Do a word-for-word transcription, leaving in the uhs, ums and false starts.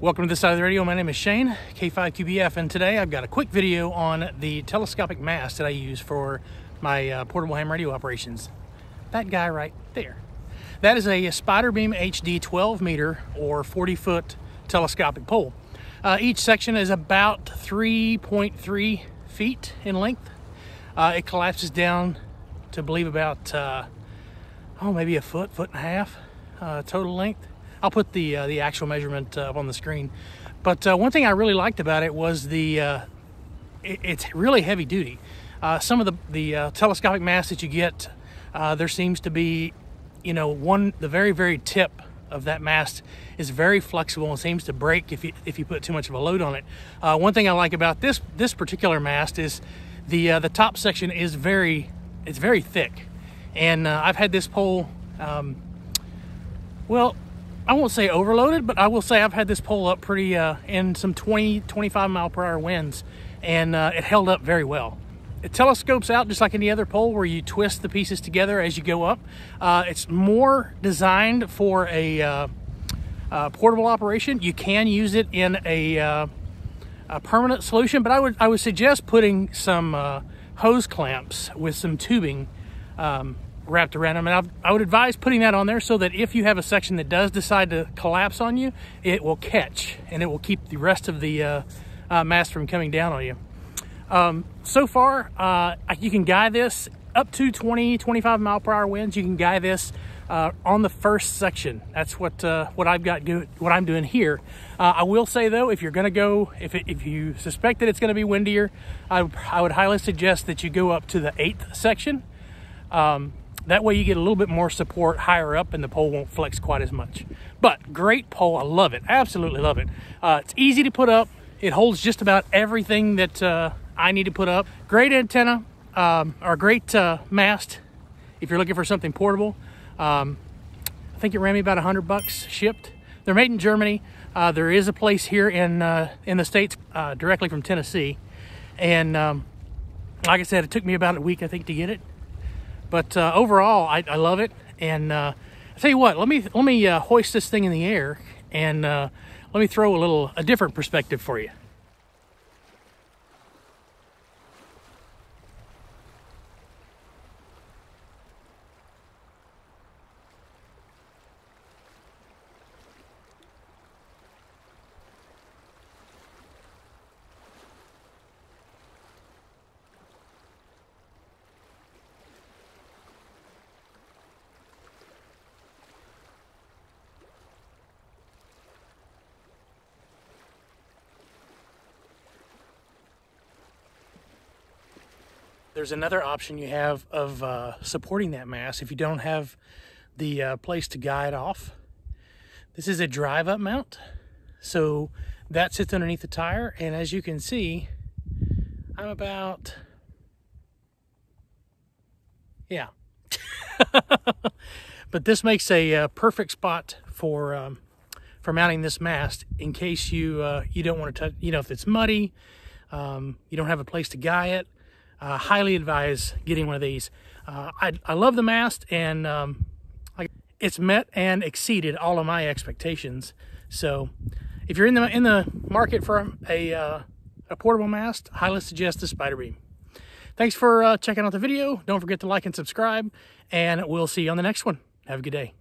Welcome to this side of the radio. My name is Shane, K five Q B F, and today I've got a quick video on the telescopic mast that I use for my uh, portable ham radio operations. That guy right there. That is a Spiderbeam H D twelve meter or forty foot telescopic pole. Uh, each section is about three point three feet in length. Uh, it collapses down to, believe, about uh, oh, maybe a foot, foot and a half uh, total length. I'll put the uh, the actual measurement uh, up on the screen. But uh, one thing I really liked about it was the uh, it, it's really heavy duty. Uh, some of the the uh, telescopic masts that you get, uh, there seems to be, you know, one the very very tip of that mast is very flexible and seems to break if you if you put too much of a load on it. Uh, one thing I like about this this particular mast is the uh, the top section is very it's very thick, and uh, I've had this pole, um, well, I won't say overloaded, but I will say I've had this pole up pretty uh, in some twenty, twenty-five mile per hour winds, and uh, it held up very well. It telescopes out just like any other pole where you twist the pieces together as you go up. Uh, it's more designed for a uh, uh, portable operation. You can use it in a, uh, a permanent solution, but I would I would suggest putting some uh, hose clamps with some tubing um, wrapped around them. And I've, I would advise putting that on there so that if you have a section that does decide to collapse on you, it will catch and it will keep the rest of the uh, uh, mast from coming down on you. Um, so far, uh, you can guy this up to twenty, twenty-five mile per hour winds. You can guy this uh, on the first section. That's what uh, what I've got. Do what I'm doing here. Uh, I will say though, if you're going to go, if it, if you suspect that it's going to be windier, I, I would highly suggest that you go up to the eighth section. Um, that way, you get a little bit more support higher up, and the pole won't flex quite as much. But great pole, I love it. Absolutely love it. Uh, it's easy to put up. It holds just about everything that Uh, I need to put up. Great antenna, um, or great uh, mast if you're looking for something portable. Um, I think it ran me about a hundred bucks shipped. They're made in Germany. Uh, there is a place here in uh, in the States uh, directly from Tennessee. And um, like I said, it took me about a week, I think, to get it. But uh, overall, I, I love it. And uh, I'll tell you what, let me, let me uh, hoist this thing in the air and uh, let me throw a little, a different perspective for you. There's another option you have of uh, supporting that mast if you don't have the uh, place to guy it off. This is a drive up mount. So that sits underneath the tire. And as you can see, I'm about, yeah. But this makes a uh, perfect spot for, um, for mounting this mast in case you, uh, you don't want to touch, you know, if it's muddy, um, you don't have a place to guy it. Uh, highly advise getting one of these. Uh, I, I love the mast, and um, I, it's met and exceeded all of my expectations. So, if you're in the in the market for a uh, a portable mast, I highly suggest the Spiderbeam. Thanks for uh, checking out the video. Don't forget to like and subscribe, and we'll see you on the next one. Have a good day.